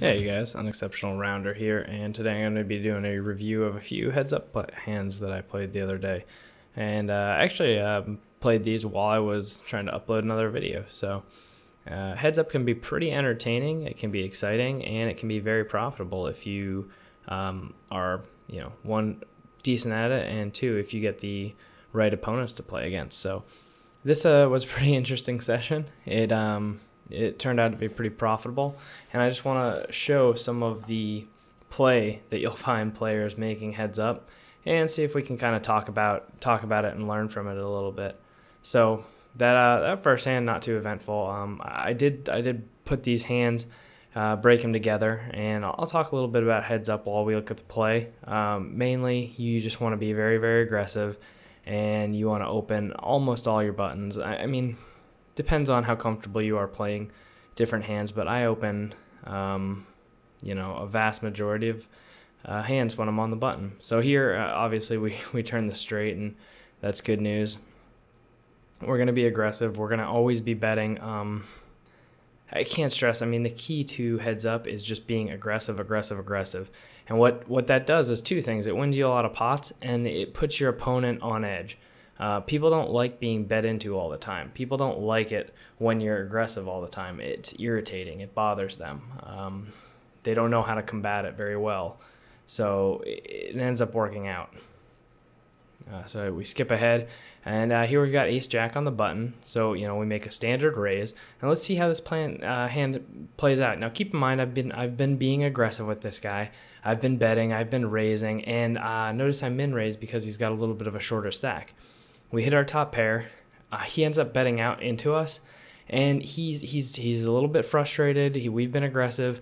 Hey you guys, Unexceptional Rounder here, and today I'm going to be doing a review of a few heads-up hands that I played the other day. And I actually played these while I was trying to upload another video. So heads-up can be pretty entertaining, it can be exciting, and it can be very profitable if you are, you know, one, decent at it, and two, if you get the right opponents to play against. So this was a pretty interesting session. It turned out to be pretty profitable, and I just want to show some of the play that you'll find players making heads up and see if we can kind of talk about it and learn from it a little bit. So that first hand, not too eventful. I did put these hands, break them together, and I'll talk a little bit about heads up while we look at the play. Mainly you just want to be very, very aggressive, and you want to open almost all your buttons. I mean depends on how comfortable you are playing different hands, but I open you know, a vast majority of hands when I'm on the button. So here obviously we turn the straight, and that's good news. We're going to be aggressive, we're going to always be betting. I can't stress, I mean, the key to heads up is just being aggressive, and what that does is two things. It wins you a lot of pots, and it puts your opponent on edge. People don't like being bet into all the time. People don't like it when you're aggressive all the time. It's irritating. It bothers them. They don't know how to combat it very well. So it ends up working out. So we skip ahead, and here we've got ace-jack on the button. So, you know, we make a standard raise, and let's see how this hand plays out. Now, keep in mind, I've been being aggressive with this guy. I've been betting. I've been raising, and notice I min-raise because he's got a little bit of a shorter stack. We hit our top pair. He ends up betting out into us, and he's a little bit frustrated. We've been aggressive,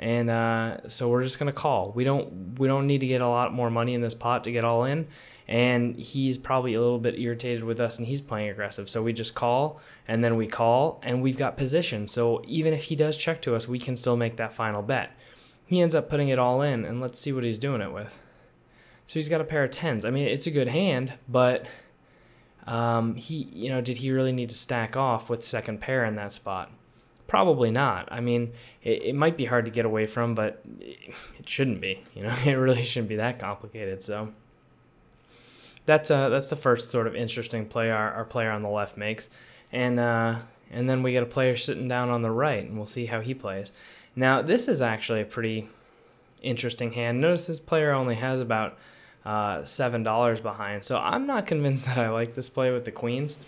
and so we're just gonna call. We don't need to get a lot more money in this pot to get all in, and he's probably a little bit irritated with us, and he's playing aggressive. So we just call, and then we call, and we've got position. So even if he does check to us, we can still make that final bet. He ends up putting it all in, and let's see what he's doing it with. So he's got a pair of tens. I mean, it's a good hand, but he, you know, did he really need to stack off with second pair in that spot? Probably not. I mean, it might be hard to get away from, but it shouldn't be. You know, it really shouldn't be that complicated. So that's the first sort of interesting play our player on the left makes, and then we get a player sitting down on the right, and we'll see how he plays. Now this is actually a pretty interesting hand. Notice this player only has about $7 behind, so I'm not convinced that I like this play with the queens.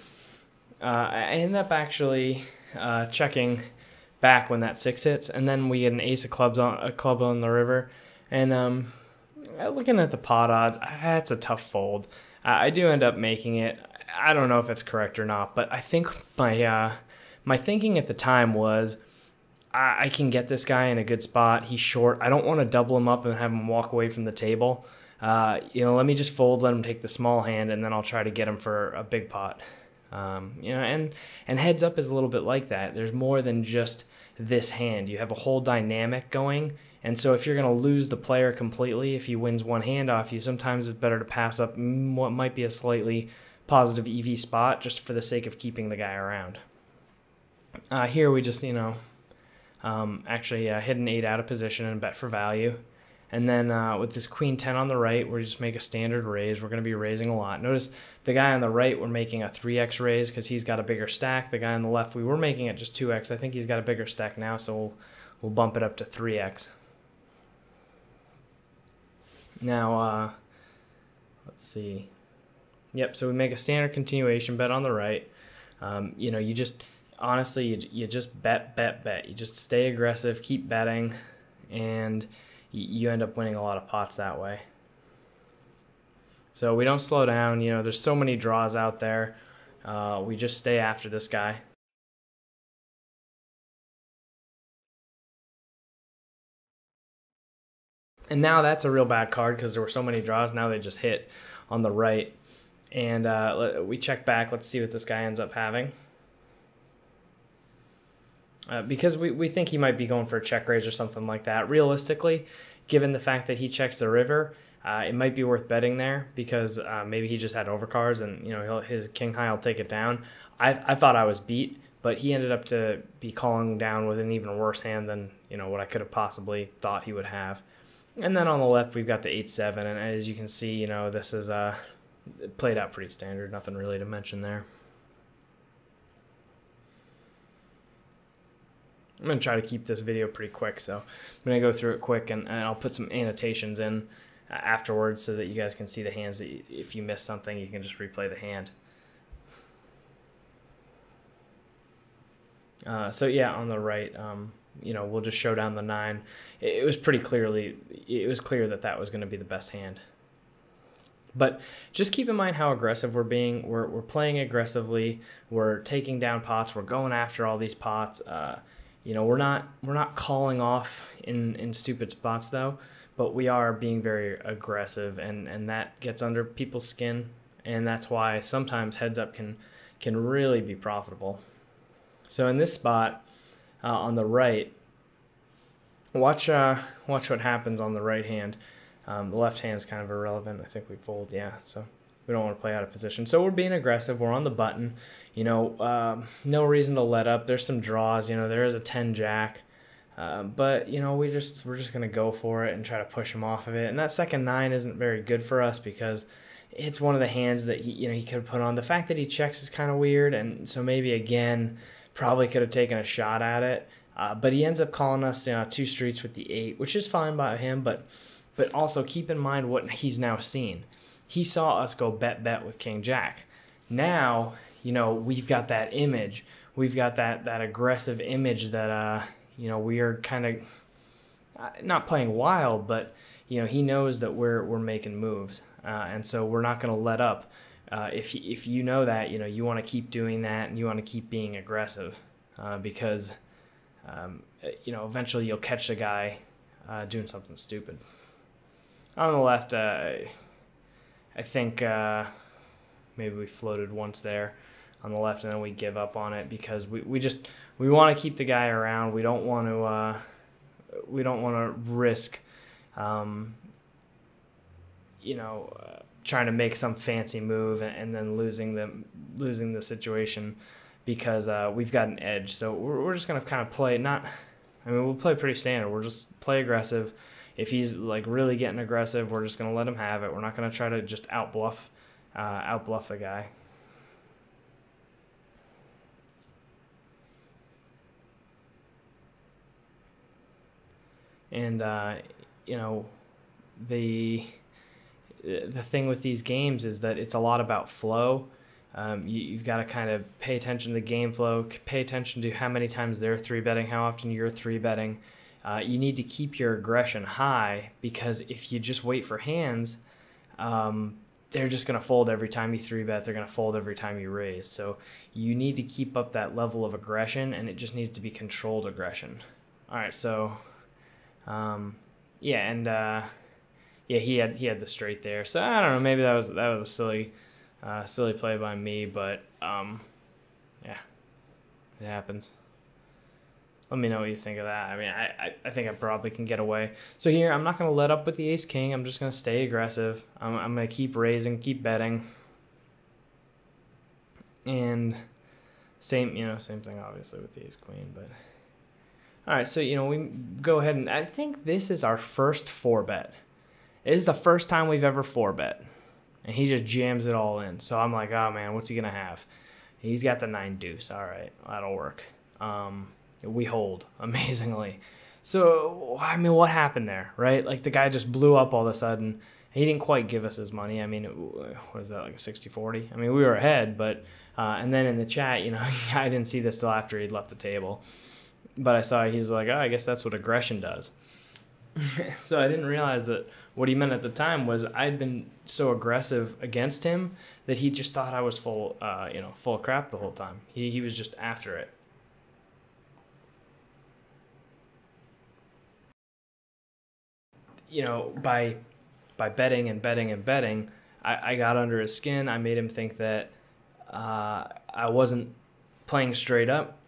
I end up actually checking back when that six hits, and then we get an ace of clubs on a club on the river, and looking at the pot odds, that's a tough fold. I do end up making it. I don't know if it's correct or not, but I think my my thinking at the time was, I can get this guy in a good spot. He's short. I don't want to double him up and have him walk away from the table. You know, let me just fold, let him take the small hand, and then I'll try to get him for a big pot. You know, and heads up is a little bit like that. There's more than just this hand. You have a whole dynamic going, and so if you're going to lose the player completely, if he wins one hand off you, sometimes it's better to pass up what might be a slightly positive EV spot just for the sake of keeping the guy around. Here we just, you know, hit an 8 out of position and bet for value. And then with this queen 10 on the right, we just make a standard raise. We're going to be raising a lot. Notice the guy on the right, we're making a 3x raise because he's got a bigger stack. The guy on the left, we were making it just 2x. I think he's got a bigger stack now, so we'll bump it up to 3x. Now, let's see. Yep, so we make a standard continuation bet on the right. You know, you just, honestly, you just bet. You just stay aggressive, keep betting, and you end up winning a lot of pots that way. So we don't slow down. You know, there's so many draws out there. We just stay after this guy. And now that's a real bad card because there were so many draws. Now they just hit on the right. And we check back. Let's see what this guy ends up having. Because we think he might be going for a check raise or something like that. Realistically, given the fact that he checks the river, it might be worth betting there because maybe he just had overcards, and you know, his king high will take it down. I thought I was beat, But he ended up to be calling down with an even worse hand than, you know, what I could have possibly thought he would have. And then on the left, we've got the 8-7. And as you can see, you know, this is it played out pretty standard. Nothing really to mention there. I'm going to try to keep this video pretty quick, so I'm going to go through it quick, and I'll put some annotations in afterwards so that you guys can see the hands. That if you miss something, you can just replay the hand. So yeah, on the right, you know, we'll just show down the 9. It was pretty clearly, it was clear that that was going to be the best hand. But just keep in mind how aggressive we're being. We're playing aggressively. We're taking down pots. We're going after all these pots. You know, we're not calling off in stupid spots though, but we are being very aggressive, and that gets under people's skin, and that's why sometimes heads up can really be profitable. So in this spot, on the right, watch what happens on the right hand. The left hand is kind of irrelevant. I think we fold, yeah. So we don't want to play out of position. So we're being aggressive. We're on the button. You know, no reason to let up. There's some draws. You know, there is a 10-jack, but you know, we're just gonna go for it and try to push him off of it. And that second 9 isn't very good for us because it's one of the hands that he could have put on. The fact that he checks is kind of weird, and so maybe again, probably could have taken a shot at it. But he ends up calling us, you know, 2 streets with the 8, which is fine by him, but also keep in mind what he's now seen. He saw us go bet with King Jack. Now, you know, we've got that image. We've got that aggressive image that, you know, we are kind of not playing wild, but, you know, he knows that we're making moves. And so we're not going to let up. If you know that, you know, you want to keep doing that and you want to keep being aggressive because, you know, eventually you'll catch a guy doing something stupid. On the left, I think maybe we floated once there on the left, and then we give up on it because we want to keep the guy around. We don't want to risk you know, trying to make some fancy move and then losing the situation because we've got an edge. So we're just gonna kind of play we'll play pretty standard. We'll just play aggressive. If he's like really getting aggressive, we're just gonna let him have it. We're not gonna try to just outbluff the guy. And you know, the thing with these games is that it's a lot about flow. You've got to kind of pay attention to the game flow, pay attention to how many times they're 3-betting, how often you're 3-betting. You need to keep your aggression high because if you just wait for hands, they're just going to fold every time you 3-bet. They're going to fold every time you raise. So you need to keep up that level of aggression, and it just needs to be controlled aggression. All right, so yeah, and yeah, he had the straight there. So I don't know. Maybe that was a silly play by me, but yeah, it happens. Let me know what you think of that. I mean, I think I probably can get away. So here, I'm not going to let up with the ace-king. I'm just going to stay aggressive. I'm going to keep raising, keep betting. And same thing, obviously, with the ace-queen. But all right, so, you know, we go ahead, and I think this is our first 4-bet. It is the first time we've ever 4-bet. And he just jams it all in. So I'm like, oh, man, what's he going to have? He's got the 9-deuce. All right, that'll work. We hold, amazingly. So, I mean, what happened there, right? Like, the guy just blew up all of a sudden. He didn't quite give us his money. I mean, what is that, like a 60-40? I mean, we were ahead, but and then in the chat, you know, I didn't see this till after he'd left the table. But I saw he's like, oh, I guess that's what aggression does. So I didn't realize that what he meant at the time was I'd been so aggressive against him that he just thought I was full, you know, full of crap the whole time. He was just after it. You know, by betting and betting and betting, I got under his skin. I made him think that I wasn't playing straight up.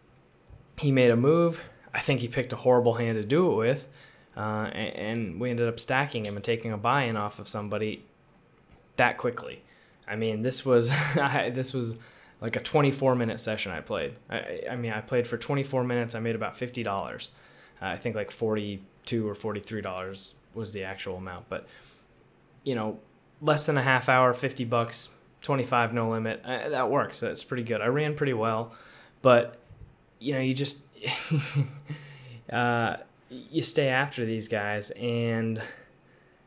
He made a move. I think he picked a horrible hand to do it with, and we ended up stacking him and taking a buy-in off of somebody that quickly. I mean, this was like a 24-minute session I played. I played for 24 minutes. I made about $50. I think like $42 or $43 was the actual amount. But, you know, less than a half hour, 50 bucks, 25 no limit. That works. That's pretty good. I ran pretty well. But, you know, you just you stay after these guys and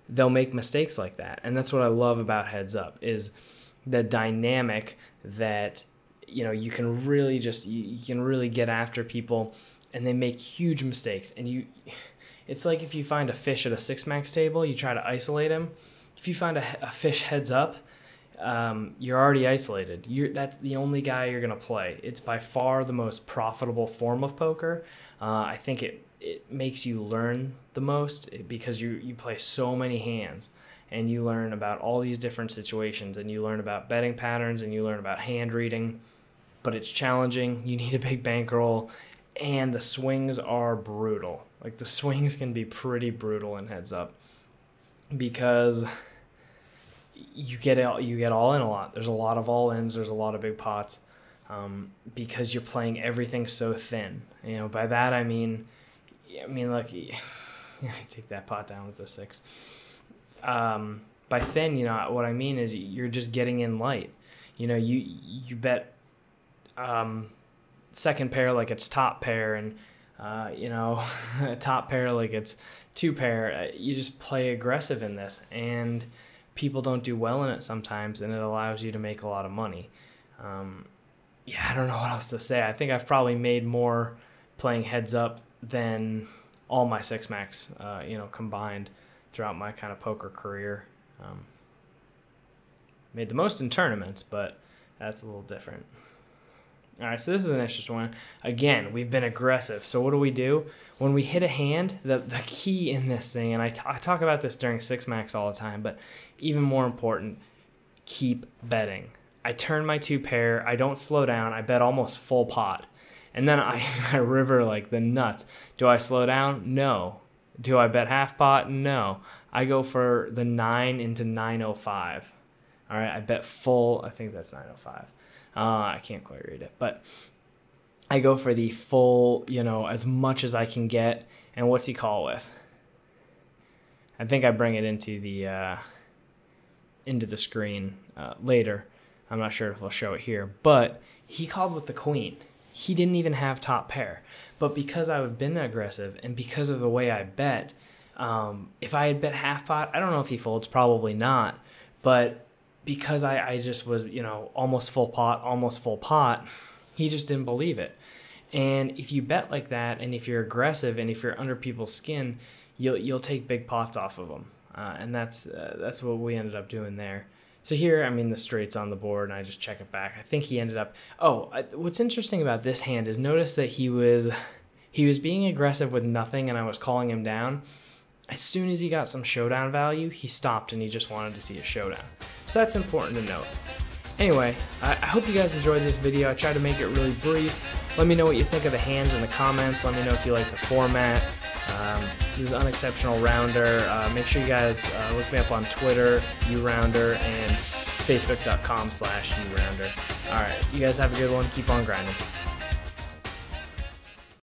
they'll make mistakes like that. And that's what I love about Heads Up is the dynamic that, you know, you can really just, you can really get after people and they make huge mistakes. And you, it's like if you find a fish at a six max table, you try to isolate him. If you find a fish heads up, you're already isolated. That's the only guy you're going to play. It's by far the most profitable form of poker. I think it makes you learn the most because you play so many hands and you learn about all these different situations and you learn about betting patterns and you learn about hand reading, but it's challenging. You need a big bankroll and the swings are brutal. Like the swings can be pretty brutal in Heads Up because you get all in a lot. There's a lot of all ins. There's a lot of big pots because you're playing everything so thin. You know, by that I mean, look, take that pot down with the six. By thin, you know, what I mean is you're just getting in light. You know, you bet second pair like it's top pair and, you know, top pair like it's two pair. You just play aggressive in this, and people don't do well in it sometimes, and it allows you to make a lot of money. Yeah, I don't know what else to say. I think I've probably made more playing Heads Up than all my six max, you know, combined throughout my kind of poker career. Made the most in tournaments, but that's a little different. All right, so this is an interesting one. Again, we've been aggressive. So what do? When we hit a hand, the key in this thing, and I talk about this during six max all the time, but even more important, keep betting. I turn my two pair. I don't slow down. I bet almost full pot. And then I river like the nuts. Do I slow down? No. Do I bet half pot? No. I go for the 9 into 905. All right, I bet full. I think that's 905. I can't quite read it, but I go for the full, you know, as much as I can get. And what's he call with? I think I bring it into the screen later. I'm not sure if I'll show it here, but he called with the queen. He didn't even have top pair, but because I've been aggressive and because of the way I bet, if I had bet half pot, I don't know if he folds, probably not, but because I just was, you know, almost full pot, he just didn't believe it. And if you bet like that, and if you're aggressive and if you're under people's skin, you'll take big pots off of them. And that's what we ended up doing there. So here, I mean, the straight's on the board, and I just check it back. I think he ended up... Oh, what's interesting about this hand is notice that he was being aggressive with nothing, and I was calling him down. As soon as he got some showdown value, he stopped, and he just wanted to see a showdown. So that's important to note. Anyway, I hope you guys enjoyed this video. I tried to make it really brief. Let me know what you think of the hands in the comments. Let me know if you like the format. This is Unexceptional Rounder. Make sure you guys look me up on Twitter, urounder, and facebook.com/urounder. All right, you guys have a good one. Keep on grinding.